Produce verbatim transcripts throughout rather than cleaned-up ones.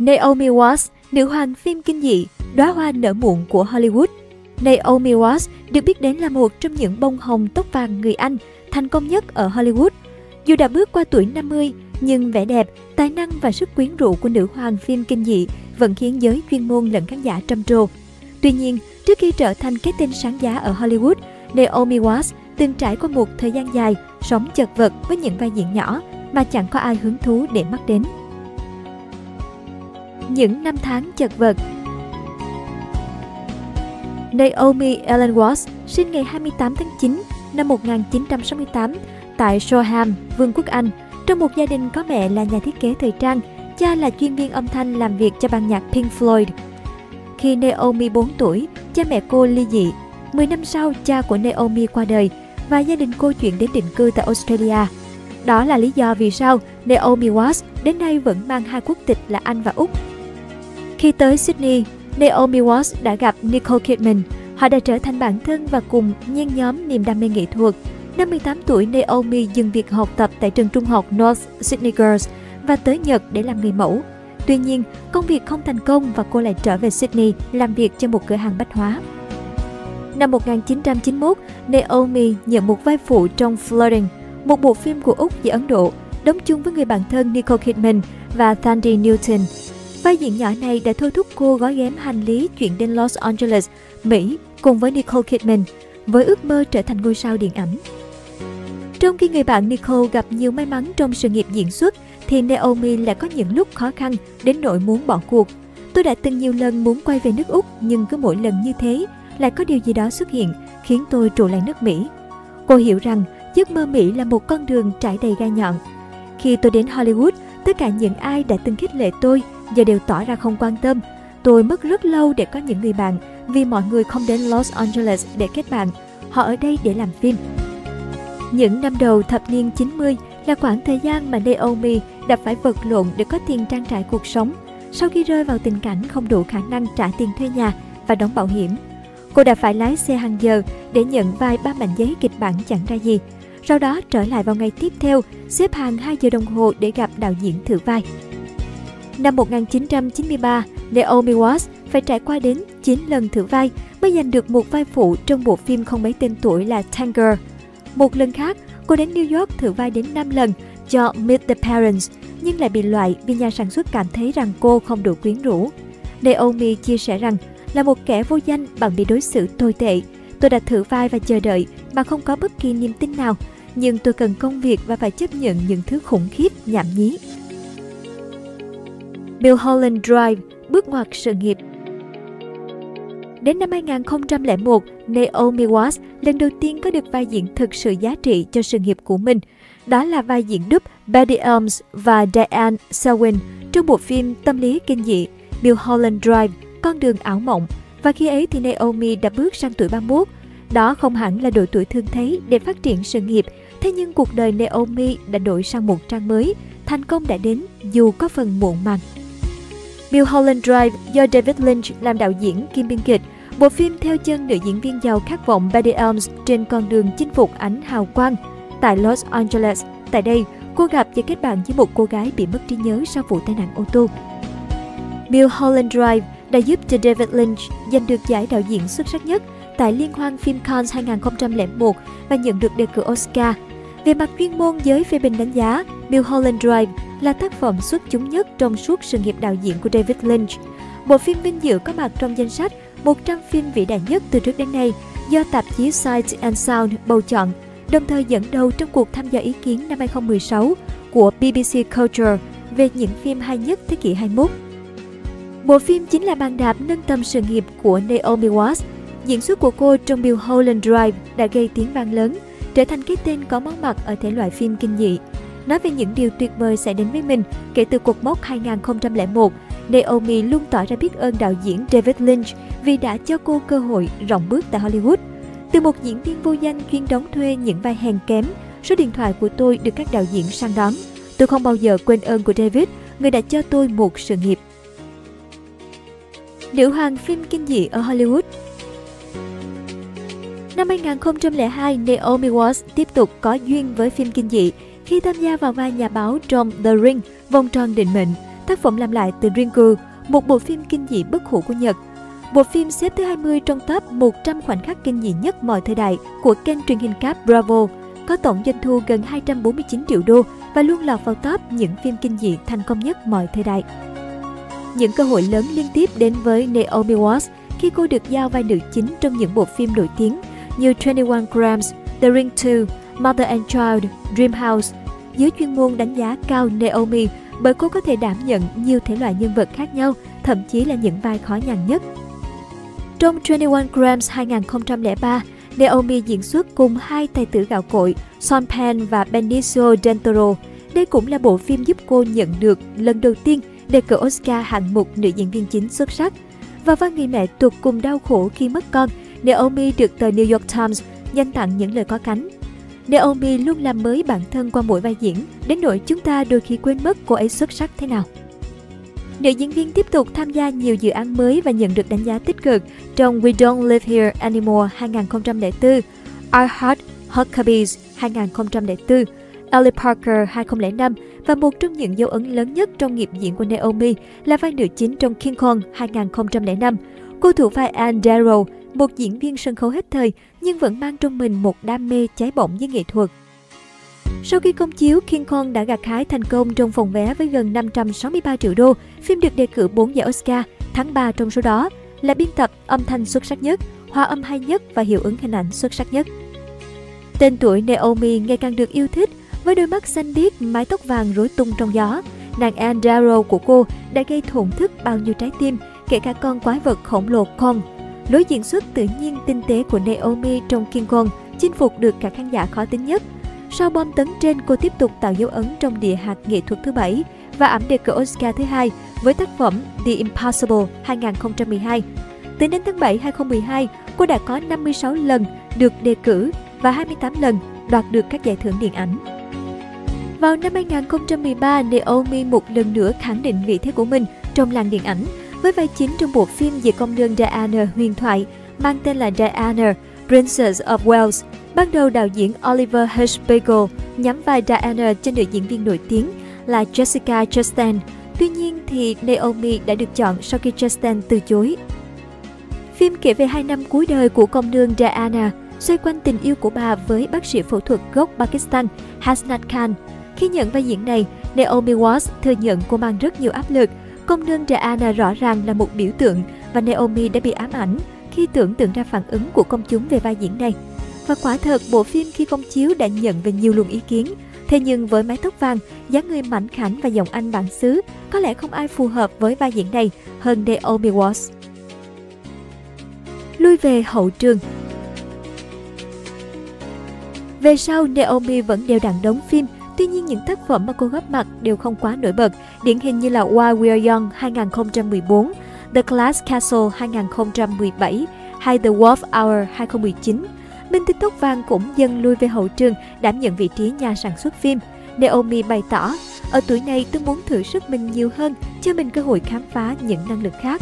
Naomi Watts, nữ hoàng phim kinh dị, đóa hoa nở muộn của Hollywood. Naomi Watts được biết đến là một trong những bông hồng tóc vàng người Anh thành công nhất ở Hollywood. Dù đã bước qua tuổi năm mươi, nhưng vẻ đẹp, tài năng và sức quyến rũ của nữ hoàng phim kinh dị vẫn khiến giới chuyên môn lẫn khán giả trầm trồ. Tuy nhiên, trước khi trở thành cái tên sáng giá ở Hollywood, Naomi Watts từng trải qua một thời gian dài sống chật vật với những vai diễn nhỏ mà chẳng có ai hứng thú để mắt đến. Những năm tháng chật vật. Naomi Ellen Watts sinh ngày hai mươi tám tháng chín năm một nghìn chín trăm sáu mươi tám tại Shoreham, Vương quốc Anh, trong một gia đình có mẹ là nhà thiết kế thời trang, cha là chuyên viên âm thanh làm việc cho ban nhạc Pink Floyd. Khi Naomi bốn tuổi, cha mẹ cô ly dị. mười năm sau, cha của Naomi qua đời và gia đình cô chuyển đến định cư tại Australia. Đó là lý do vì sao Naomi Watts đến nay vẫn mang hai quốc tịch là Anh và Úc. Khi tới Sydney, Naomi Watts đã gặp Nicole Kidman. Họ đã trở thành bạn thân và cùng nhen nhóm niềm đam mê nghệ thuật. Năm mười tám tuổi, Naomi dừng việc học tập tại trường trung học North Sydney Girls và tới Nhật để làm người mẫu. Tuy nhiên, công việc không thành công và cô lại trở về Sydney làm việc cho một cửa hàng bách hóa. Năm một nghìn chín trăm chín mươi mốt, Naomi nhận một vai phụ trong Flirting, một bộ phim của Úc và Ấn Độ, đóng chung với người bạn thân Nicole Kidman và Thandie Newton. Vai diễn nhỏ này đã thôi thúc cô gói ghém hành lý chuyển đến Los Angeles, Mỹ cùng với Nicole Kidman, với ước mơ trở thành ngôi sao điện ảnh. Trong khi người bạn Nicole gặp nhiều may mắn trong sự nghiệp diễn xuất, thì Naomi lại có những lúc khó khăn đến nỗi muốn bỏ cuộc. Tôi đã từng nhiều lần muốn quay về nước Úc, nhưng cứ mỗi lần như thế, lại có điều gì đó xuất hiện khiến tôi trụ lại nước Mỹ. Cô hiểu rằng giấc mơ Mỹ là một con đường trải đầy gai nhọn. Khi tôi đến Hollywood, tất cả những ai đã từng khích lệ tôi giờ đều tỏ ra không quan tâm. Tôi mất rất lâu để có những người bạn vì mọi người không đến Los Angeles để kết bạn. Họ ở đây để làm phim. Những năm đầu thập niên chín mươi là khoảng thời gian mà Naomi đã phải vật lộn để có tiền trang trải cuộc sống sau khi rơi vào tình cảnh không đủ khả năng trả tiền thuê nhà và đóng bảo hiểm. Cô đã phải lái xe hàng giờ để nhận vài ba mảnh giấy kịch bản chẳng ra gì, sau đó trở lại vào ngày tiếp theo, xếp hàng hai giờ đồng hồ để gặp đạo diễn thử vai. Năm một nghìn chín trăm chín mươi ba, Naomi Watts phải trải qua đến chín lần thử vai mới giành được một vai phụ trong bộ phim không mấy tên tuổi là Tanger. Một lần khác, cô đến New York thử vai đến năm lần cho Meet the Parents, nhưng lại bị loại vì nhà sản xuất cảm thấy rằng cô không đủ quyến rũ. Naomi chia sẻ rằng, là một kẻ vô danh bằng bị đối xử tồi tệ. Tôi đã thử vai và chờ đợi mà không có bất kỳ niềm tin nào, nhưng tôi cần công việc và phải chấp nhận những thứ khủng khiếp, nhảm nhí. Mulholland Drive, bước ngoặt sự nghiệp. Đến năm hai nghìn không trăm lẻ một, Naomi Watts lần đầu tiên có được vai diễn thực sự giá trị cho sự nghiệp của mình. Đó là vai diễn đúp Betty Elms và Diane Selwyn trong bộ phim tâm lý kinh dị Mulholland Drive, con đường ảo mộng. Và khi ấy thì Naomi đã bước sang tuổi ba mươi mốt. Đó không hẳn là độ tuổi thường thấy để phát triển sự nghiệp, thế nhưng cuộc đời Naomi đã đổi sang một trang mới. Thành công đã đến dù có phần muộn màng. Mulholland Drive do David Lynch làm đạo diễn kiêm biên kịch, bộ phim theo chân nữ diễn viên giàu khát vọng Betty Elms trên con đường chinh phục ánh hào quang tại Los Angeles. Tại đây, cô gặp và kết bạn với một cô gái bị mất trí nhớ sau vụ tai nạn ô tô. Mulholland Drive đã giúp cho David Lynch giành được giải đạo diễn xuất sắc nhất tại Liên hoan phim Cannes hai nghìn không trăm lẻ một và nhận được đề cử Oscar. Về mặt chuyên môn, giới phê bình đánh giá Mulholland Drive là tác phẩm xuất chúng nhất trong suốt sự nghiệp đạo diễn của David Lynch. Bộ phim vinh dự có mặt trong danh sách một trăm phim vĩ đại nhất từ trước đến nay do tạp chí Sight and Sound bầu chọn, đồng thời dẫn đầu trong cuộc tham gia ý kiến năm hai nghìn không trăm mười sáu của bê bê xê Culture về những phim hay nhất thế kỷ hai mươi mốt. Bộ phim chính là bàn đạp nâng tầm sự nghiệp của Naomi Watts. Diễn xuất của cô trong Mulholland Drive đã gây tiếng vang lớn, trở thành cái tên có món mặt ở thể loại phim kinh dị. Nói về những điều tuyệt vời sẽ đến với mình kể từ cột mốc hai nghìn không trăm lẻ một, Naomi luôn tỏ ra biết ơn đạo diễn David Lynch vì đã cho cô cơ hội rộng bước tại Hollywood. Từ một diễn viên vô danh chuyên đóng thuê những vai hèn kém, số điện thoại của tôi được các đạo diễn săn đón. Tôi không bao giờ quên ơn của David, người đã cho tôi một sự nghiệp. Nữ hoàng phim kinh dị ở Hollywood. Năm hai nghìn không trăm lẻ hai, Naomi Watts tiếp tục có duyên với phim kinh dị khi tham gia vào vai nhà báo trong The Ring, vòng tròn định mệnh, Tác phẩm làm lại từ Ringu, một bộ phim kinh dị bất hủ của Nhật. Bộ phim xếp thứ hai mươi trong top một trăm khoảnh khắc kinh dị nhất mọi thời đại của kênh truyền hình cáp Bravo, có tổng doanh thu gần hai trăm bốn mươi chín triệu đô và luôn lọt vào top những phim kinh dị thành công nhất mọi thời đại. Những cơ hội lớn liên tiếp đến với Naomi Watts khi cô được giao vai nữ chính trong những bộ phim nổi tiếng như twenty one grams, The Ring two, Mother and Child, Dreamhouse. Giới chuyên môn đánh giá cao Naomi bởi cô có thể đảm nhận nhiều thể loại nhân vật khác nhau, thậm chí là những vai khó nhằn nhất. Trong twenty one grams hai nghìn không trăm lẻ ba, Naomi diễn xuất cùng hai tài tử gạo cội Sean Penn và Benicio Del Toro. Đây cũng là bộ phim giúp cô nhận được lần đầu tiên đề cử Oscar hạng mục nữ diễn viên chính xuất sắc. Và vào người mẹ tuột cùng đau khổ khi mất con, Naomi được tờ New York Times dành tặng những lời có cánh. Naomi luôn làm mới bản thân qua mỗi vai diễn, đến nỗi chúng ta đôi khi quên mất cô ấy xuất sắc thế nào. Nữ diễn viên tiếp tục tham gia nhiều dự án mới và nhận được đánh giá tích cực trong We Don't Live Here Anymore hai nghìn không trăm lẻ bốn, I Heart Huckabees hai nghìn không trăm lẻ bốn, Ellie Parker hai nghìn không trăm lẻ năm và một trong những dấu ấn lớn nhất trong nghiệp diễn của Naomi là vai nữ chính trong King Kong hai nghìn không trăm lẻ năm. Cô thủ vai Ann Darrow, một diễn viên sân khấu hết thời nhưng vẫn mang trong mình một đam mê cháy bỏng với nghệ thuật. Sau khi công chiếu, King Kong đã gặt hái thành công trong phòng vé với gần năm trăm sáu mươi ba triệu đô. Phim được đề cử bốn giải Oscar, tháng ba trong số đó là biên tập âm thanh xuất sắc nhất, hòa âm hay nhất và hiệu ứng hình ảnh xuất sắc nhất. Tên tuổi Naomi ngày càng được yêu thích. Với đôi mắt xanh biếc, mái tóc vàng rối tung trong gió, nàng Ann Darrow của cô đã gây thổn thức bao nhiêu trái tim, kể cả con quái vật khổng lồ Kong. Lối diễn xuất tự nhiên tinh tế của Naomi trong King Kong chinh phục được cả khán giả khó tính nhất. Sau bom tấn trên, cô tiếp tục tạo dấu ấn trong địa hạt nghệ thuật thứ bảy và ẵm đề cử Oscar thứ hai với tác phẩm The Impossible hai nghìn không trăm mười hai. Tính đến tháng bảy hai nghìn không trăm mười hai, cô đã có năm mươi sáu lần được đề cử và hai mươi tám lần đoạt được các giải thưởng điện ảnh. Vào năm hai nghìn không trăm mười ba, Naomi một lần nữa khẳng định vị thế của mình trong làng điện ảnh với vai chính trong bộ phim về công nương Diana huyền thoại mang tên là Diana, Princess of Wales. Ban đầu, đạo diễn Oliver Hirschbiegel nhắm vai Diana cho nữ diễn viên nổi tiếng là Jessica Chastain. Tuy nhiên thì Naomi đã được chọn sau khi Chastain từ chối. Phim kể về hai năm cuối đời của công nương Diana, xoay quanh tình yêu của bà với bác sĩ phẫu thuật gốc Pakistan Hasnat Khan. Khi nhận vai diễn này, Naomi Watts thừa nhận cô mang rất nhiều áp lực. Công nương Diana rõ ràng là một biểu tượng và Naomi đã bị ám ảnh khi tưởng tượng ra phản ứng của công chúng về vai diễn này. Và quả thật, bộ phim khi công chiếu đã nhận về nhiều luồng ý kiến. Thế nhưng với mái tóc vàng, dáng người mảnh khảnh và giọng Anh bản xứ, có lẽ không ai phù hợp với vai diễn này hơn Naomi Watts. Lui về hậu trường. Về sau, Naomi vẫn đều đặn đóng phim. Tuy nhiên, những tác phẩm mà cô góp mặt đều không quá nổi bật, điển hình như là While We Are Young hai nghìn không trăm mười bốn, The Glass Castle hai nghìn không trăm mười bảy hay The Wolf Hour hai nghìn không trăm mười chín. Minh tinh tóc vàng cũng dần lui về hậu trường, đảm nhận vị trí nhà sản xuất phim. Naomi bày tỏ, ở tuổi này tôi muốn thử sức mình nhiều hơn, cho mình cơ hội khám phá những năng lực khác.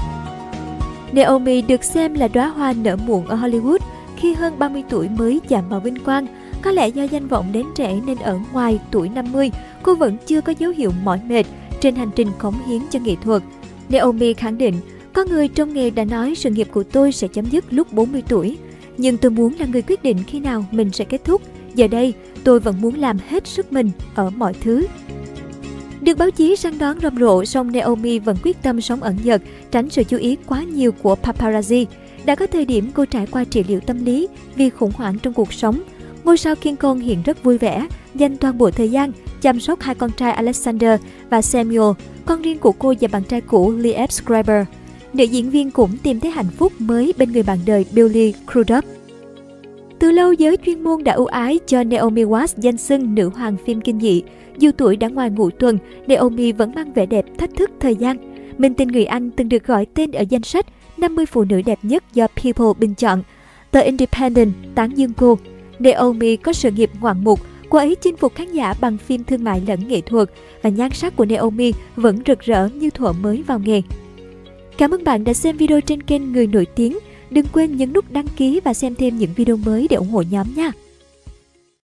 Naomi được xem là đóa hoa nở muộn ở Hollywood khi hơn ba mươi tuổi mới chạm vào vinh quang. Có lẽ do danh vọng đến trễ nên ở ngoài tuổi năm mươi, cô vẫn chưa có dấu hiệu mỏi mệt trên hành trình cống hiến cho nghệ thuật. Naomi khẳng định, có người trong nghề đã nói sự nghiệp của tôi sẽ chấm dứt lúc bốn mươi tuổi. Nhưng tôi muốn là người quyết định khi nào mình sẽ kết thúc. Giờ đây, tôi vẫn muốn làm hết sức mình ở mọi thứ. Được báo chí săn đón rầm rộ, song Naomi vẫn quyết tâm sống ẩn dật, tránh sự chú ý quá nhiều của paparazzi. Đã có thời điểm cô trải qua trị liệu tâm lý vì khủng hoảng trong cuộc sống. Ngôi sao King Kong hiện rất vui vẻ, dành toàn bộ thời gian chăm sóc hai con trai Alexander và Samuel, con riêng của cô và bạn trai cũ Liev Schreiber. Nữ diễn viên cũng tìm thấy hạnh phúc mới bên người bạn đời Billy Crudup. Từ lâu, giới chuyên môn đã ưu ái cho Naomi Watts danh xưng nữ hoàng phim kinh dị. Dù tuổi đã ngoài ngũ tuần, Naomi vẫn mang vẻ đẹp thách thức thời gian. Minh tinh người Anh từng được gọi tên ở danh sách năm mươi phụ nữ đẹp nhất do People bình chọn. Tờ Independent tán dương cô. Naomi có sự nghiệp ngoạn mục, cô ấy chinh phục khán giả bằng phim thương mại lẫn nghệ thuật và nhan sắc của Naomi vẫn rực rỡ như thuở mới vào nghề. Cảm ơn bạn đã xem video trên kênh Người Nổi Tiếng. Đừng quên nhấn nút đăng ký và xem thêm những video mới để ủng hộ nhóm nha!